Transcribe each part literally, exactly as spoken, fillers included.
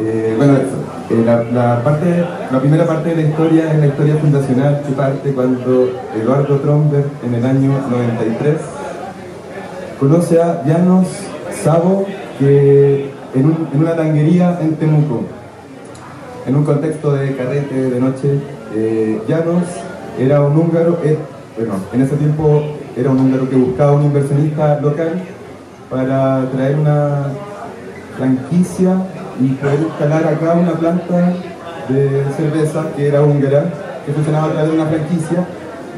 Eh, bueno, eso. Eh, la, la, parte, la primera parte de la historia es la historia fundacional, que parte cuando Eduardo Tromberg, en el año noventa y tres, conoce a Janos Sabo, que en, un, en una tanguería en Temuco, en un contexto de carrete de noche. eh, Janos era un húngaro, eh, bueno, en ese tiempo era un húngaro que buscaba un inversionista local para traer una franquicia y poder instalar acá una planta de cerveza que era húngara, que funcionaba a través de una franquicia,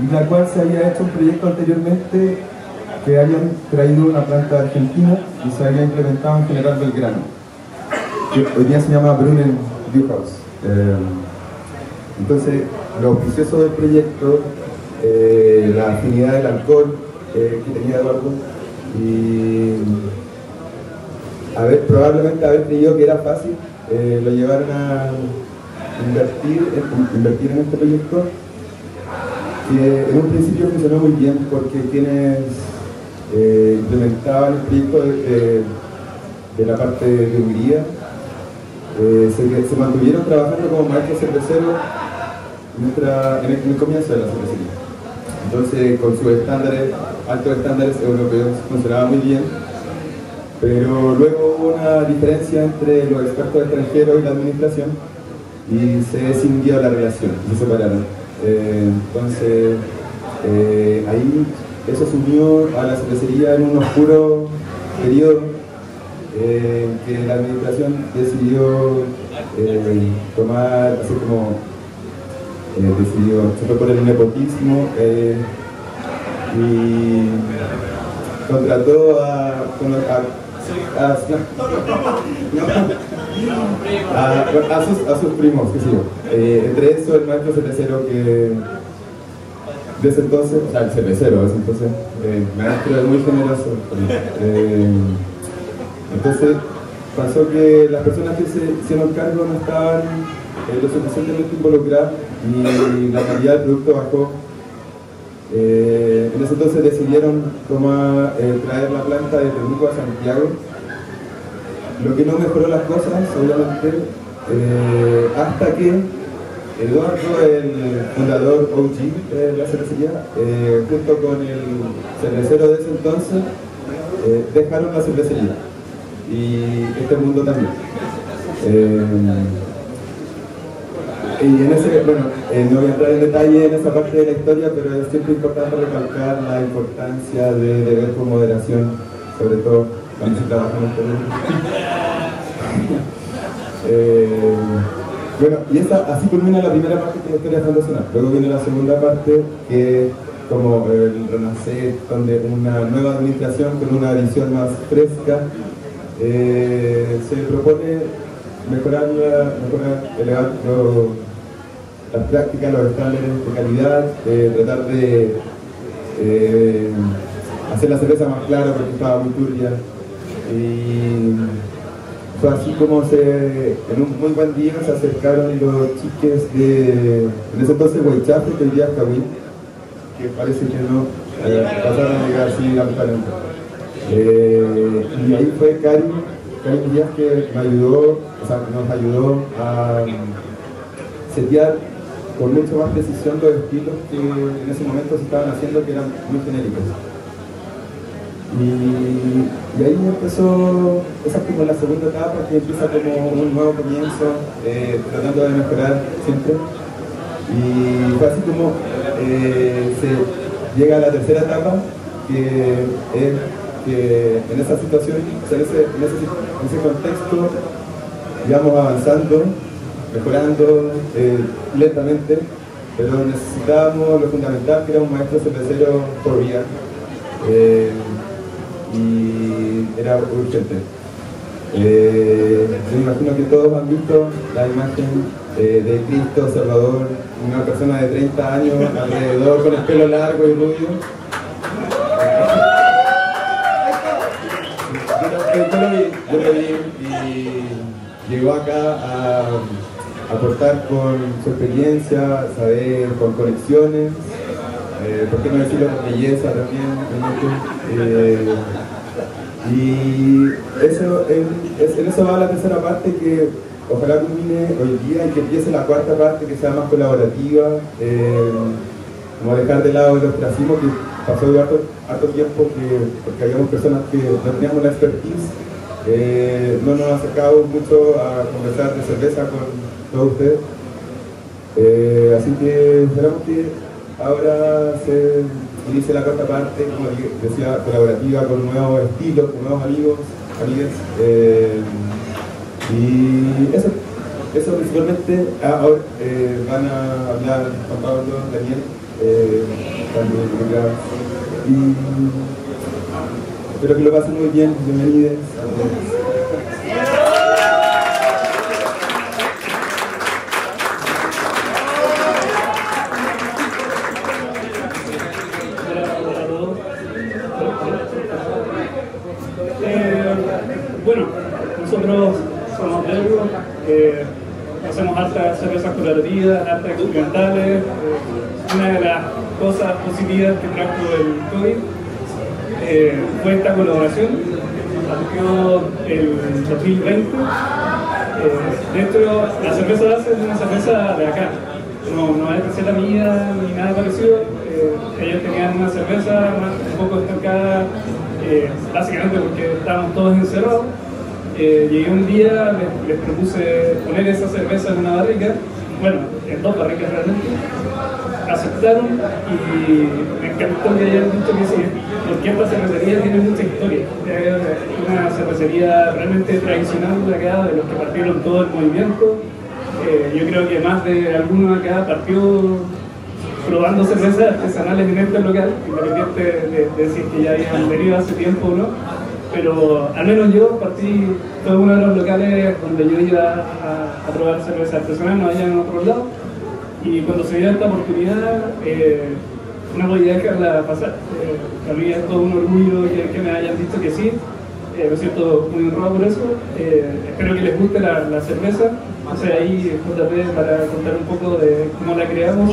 y la cual se había hecho un proyecto anteriormente que habían traído una planta argentina y se había implementado en General Belgrano, que hoy día se llama Brunnen-Beuhaus. Eh, entonces, los procesos del proyecto, eh, la afinidad del alcohol eh, que tenía Eduardo, y a ver, probablemente haber creído que era fácil, eh, lo llevaron a invertir, eh, invertir en este proyecto, que en un principio funcionó muy bien porque tienes Eh, implementaban el proyecto de, de, de la parte de Hungría. Eh, se, se mantuvieron trabajando como maestros cerveceros en, en el comienzo de la cervecería. Entonces, con sus estándares, altos estándares europeos, funcionaba muy bien, pero luego hubo una diferencia entre los expertos extranjeros y la administración, y se escindió la relación, se separaron. Eh, entonces, eh, ahí eso sumió a la cervecería en un oscuro periodo eh, que la administración decidió eh, tomar, así como eh, decidió, se fue por el nepotismo eh, y contrató a, a, a, a, a, a, sus, a sus primos, qué sé yo. Eh, entre eso el maestro cervecero que desde entonces, o sea, el cervecero, desde entonces, eh, maestro es muy generoso. Eh, entonces, pasó que las personas que se hicieron cargo no estaban eh, lo suficientemente involucradas y la calidad del producto bajó. Eh, en ese entonces decidieron tomar, eh, traer la planta de Temuco a Santiago, lo que no mejoró las cosas, obviamente, eh, hasta que Eduardo, el fundador O G de la cervecería, eh, junto con el cervecero de ese entonces, eh, dejaron la cervecería y este mundo también. Eh, y en ese, bueno, eh, no voy a entrar en detalle en esa parte de la historia, pero es siempre importante recalcar la importancia de beber con moderación, sobre todo cuando se trabaja en el terreno. eh, Bueno, y esa, así culmina la primera parte de la historia fundacional. Luego viene la segunda parte, que es como el renacer, donde una nueva administración con una visión más fresca eh, se propone mejorar, la, mejorar elevar lo, las prácticas, los estándares de calidad, eh, tratar de eh, hacer la cerveza más clara porque estaba muy turbia. Y así como se, en un muy buen día se acercaron los chiques de, en ese entonces, Huaychafe, que hoy día es Cahuín, que parece que no eh, pasaron a llegar así lamentablemente. Eh, y ahí fue Karim, Karim Díaz, que me ayudó, o sea, nos ayudó a setear con mucho más precisión los estilos que en ese momento se estaban haciendo, que eran muy genéricos. Y, y ahí empezó, esa es como la segunda etapa, que empieza como un nuevo comienzo, eh, tratando de mejorar siempre. Y fue así como eh, se llega a la tercera etapa, que es que en esa situación, o sea, en, ese, en, ese, en ese contexto, íbamos avanzando, mejorando eh, lentamente, pero necesitábamos lo fundamental, que era un maestro cervecero por vía. Eh, y era urgente. Eh, me imagino que todos han visto la imagen eh, de Cristo Salvador, una persona de treinta años alrededor con el pelo largo y rubio. Yo, yo, lo vi, yo lo vi y llegó acá a aportar con su experiencia, saber, con conexiones. Eh, ¿Por qué no decirlo con belleza también? Eh, y eso, en, en eso va la tercera parte, que ojalá culmine hoy día y que empiece la cuarta parte, que sea más colaborativa, eh, como dejar de lado el ostracismo que pasó de harto, harto tiempo, que, porque habíamos personas que no teníamos la expertise, eh, no nos acercamos mucho a conversar de cerveza con todos ustedes. Eh, así que esperamos que ahora se inicie la cuarta parte, como decía, colaborativa, con nuevos estilos, con nuevos amigos, amigas. Eh, y eso, eso principalmente. Ahora eh, van a hablar Juan Pablo, Daniel, eh, también. Y espero que lo pasen muy bien. Bienvenidos a todos. Eh, hacemos hartas cervezas colorativas, hartas experimentales. Eh, una de las cosas positivas que trajo el COVID eh, fue esta colaboración. Partió el dos mil veinte. Eh, dentro, la cerveza base es una cerveza de acá, no, no es receta mía ni nada parecido. Eh, ellos tenían una cerveza un poco estancada, eh, básicamente porque estábamos todos encerrados. Eh, llegué un día, les, les propuse poner esa cerveza en una barrica, bueno, en dos barricas realmente. Aceptaron y me encantó que hayan dicho que sí, porque esta cervecería tiene mucha historia. Es una cervecería realmente tradicional de acá, de los que partieron todo el movimiento. Eh, yo creo que más de alguno acá partió probando cervezas artesanales en este local, independiente de, de, de si que ya habían venido hace tiempo o no. Pero al menos yo partí todo uno de los locales donde yo iba a, a probar cerveza artesanal, no había en otro lado. Y cuando se dio esta oportunidad, eh, no podía dejarla pasar. Eh, para mí es todo un orgullo que, que me hayan dicho que sí. Eh, me siento muy honrado por eso. Eh, espero que les guste la, la cerveza. O sea, ahí J P para contar un poco de cómo la creamos.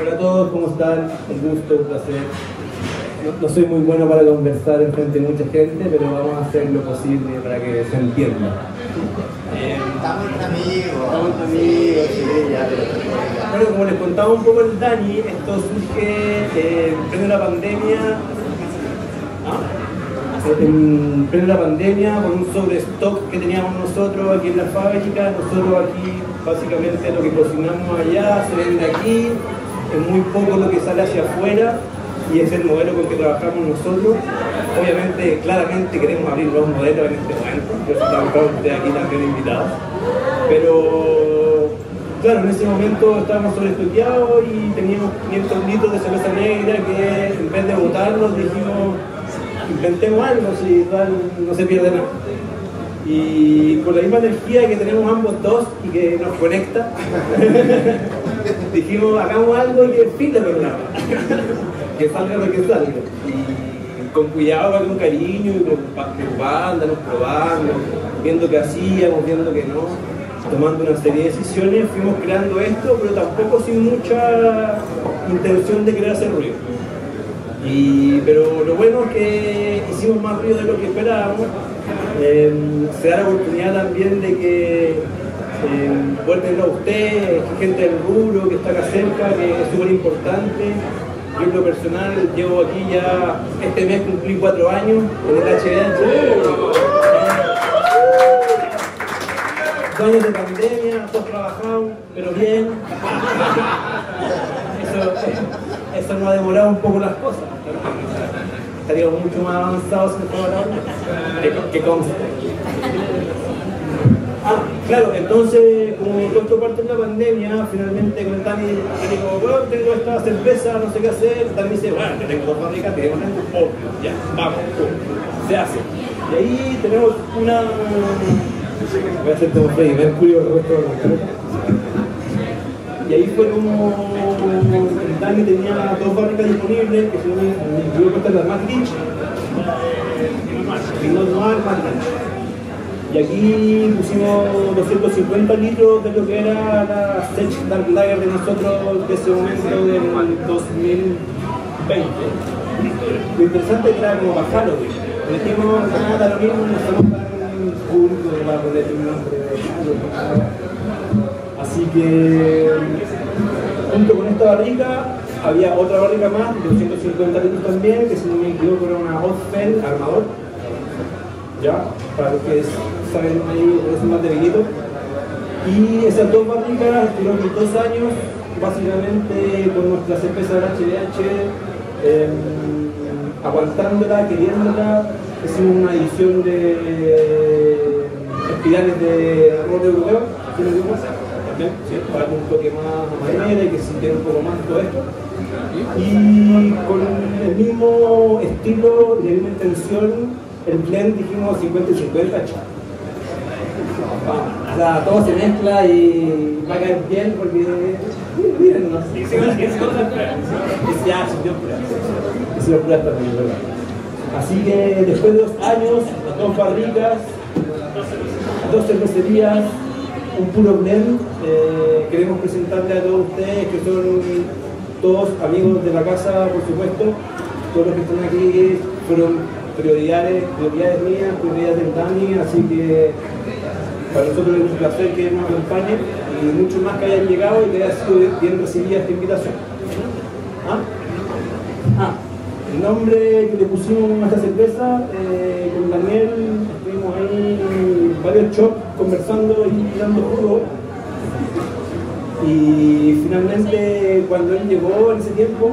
Hola a todos, ¿cómo están? Un gusto, un placer. No, no soy muy bueno para conversar en frente de mucha gente, pero vamos a hacer lo posible para que se entienda. Eh, estamos entre amigos, estamos entre amigos, sí, ya, pero... Bueno, como les contaba un poco el Dani, esto surge eh, en plena pandemia. ¿Ah? En plena pandemia, con un sobrestock que teníamos nosotros aquí en la fábrica, nosotros aquí básicamente lo que cocinamos allá se vende aquí. Es muy poco lo que sale hacia afuera y es el modelo con que trabajamos nosotros. Obviamente, claramente queremos abrir nuevos modelos en este momento, por eso estamos ustedes aquí también invitados. Pero, claro, en ese momento estábamos sobreestudiados y teníamos quinientos litros de cerveza negra que en vez de botarlos dijimos, inventemos algo, si tal, no se pierde nada. Y con la misma energía que tenemos ambos dos y que nos conecta, dijimos, hagamos algo y que pita programa, que salga lo que salga. Y con cuidado, con cariño, y preocupándonos, probando, viendo qué hacíamos, viendo que no, tomando una serie de decisiones, fuimos creando esto, pero tampoco sin mucha intención de crear ese ruido. Y, pero lo bueno es que hicimos más ruido de lo que esperábamos. Eh, se da la oportunidad también de que Eh, poder tenerlo a ustedes, gente del rubro que está acá cerca, que es súper importante. Yo en lo personal llevo aquí ya, este mes cumplí cuatro años en el H B H. Dos años de pandemia, todos trabajamos, pero bien. Eso, eso nos ha demorado un poco las cosas. Estaríamos mucho más avanzados en todo el año que, que conste. Ah, claro, entonces, como contraparte de la pandemia, finalmente con el Dani le digo, bueno, tengo esta cerveza, no sé qué hacer. El Dani dice, bueno, que tengo dos fábricas, tengo una, obvio, ya, vamos, pum, se hace. Y ahí tenemos una... Voy a hacer todo Freddy, Mercurio, el resto de la cara. Y ahí fue como el Dani tenía dos fábricas disponibles, que si no me equivoco es la más niche. Y no, no, más niche. Y aquí pusimos doscientos cincuenta litros de lo que era la Dark Lager de nosotros de ese momento del dos mil veinte. Lo interesante es que era como para Halloween. Le dijimos, no, da lo mismo, no somos para un culto, para ponerle un nombre de Halloween. Así que, junto con esta barrica, había otra barrica más, de doscientos cincuenta litros también, que si no me equivoco era una Hofel Armador. Ya, para los que saben, ahí es más de vinito. Y esas dos barricas durante dos años, básicamente con nuestras cervezas de H B H, eh, aguantándola, queriéndola. Hicimos una edición de eh, espirales de roble europeo, ¿sí lo digo? ¿Sí? Para que un toque más amarillera y que sintiera un poco más todo esto. Y con el mismo estilo, la misma intención, el blend dijimos cincuenta y cincuenta. O sea, todo se mezcla y va a caer bien porque... Miren, no sé. Ya, sintió puras. Sintió puras también, ¿verdad? Así que después de dos años, dos barricas, dos cervecerías, un puro blend, eh, queremos presentarle a todos ustedes que son todos amigos de la casa, por supuesto. Todos los que están aquí fueron prioridades, prioridades mías, prioridades del Dani, así que... Para nosotros es un placer que nos acompañen y mucho más que hayan llegado y que haya sido bien recibida esta invitación. ¿Ah? Ah, el nombre que le pusimos a esta cerveza, eh, con Daniel estuvimos ahí en varios shops conversando y dando jugo. Y finalmente cuando él llegó en ese tiempo,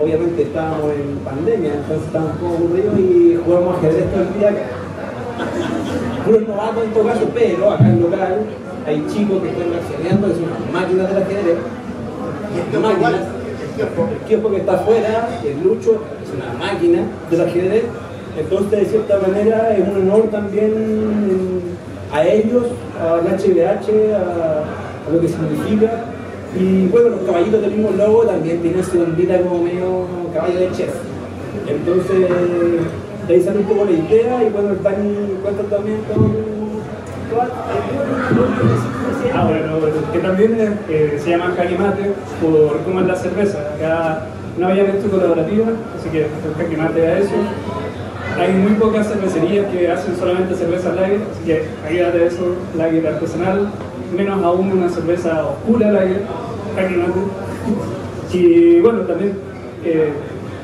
obviamente estábamos en pandemia, entonces estábamos como aburridos y jugamos ajedrez todo el día acá. Puros novatos en todo caso, pero acá en local hay chicos que están accionando, que son las máquinas del ajedrez. Las máquinas, el kiosco que está afuera, el Lucho, es una máquina del ajedrez. Entonces, de cierta manera, es un honor también a ellos, al H B H, a, a lo que significa. Y bueno, los caballitos del mismo logo también tienen su ondita como medio caballo de chef. Entonces... de ahí sale un poco la idea y bueno, están cuentan también con... Ah, bueno, que también eh, se llama Jaquimate por cómo es la cerveza. Acá no había esto colaborativa, así que Jaquimate a eso. Hay muy pocas cervecerías que hacen solamente cerveza lager, así que aquí date eso, lager artesanal, menos aún una cerveza oscura lager, Jaquimate. Y bueno, también eh,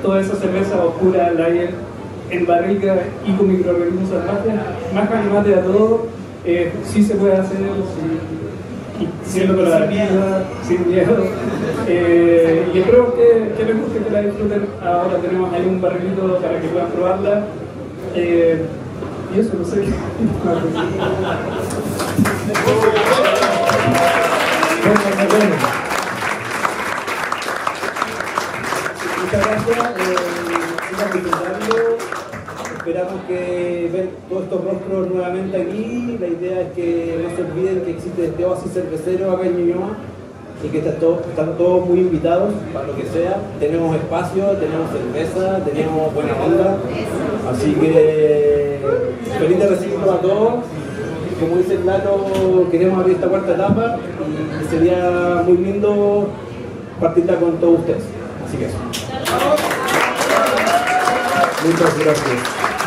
toda esa cerveza oscura lager en barrica y con microorganismos salvajes, más que animate a todo, eh, sí se puede hacer, sí, siendo con la vida, sin miedo. Eh, y espero que, que les guste, que la disfruten. Ahora tenemos ahí un barrilito para que puedan probarla. Eh, y eso, no sé. Muchas gracias. Esperamos que ven todos estos rostros nuevamente aquí. La idea es que no se olviden que existe este oasis cervecero acá en Ñuñoa y que está todo, están todos muy invitados para lo que sea. Tenemos espacio, tenemos cerveza, tenemos buena onda. Así que feliz de recibirlo a todos. Como dice Claro, queremos abrir esta cuarta etapa y sería muy lindo partirla con todos ustedes. Así que eso. Muchas gracias.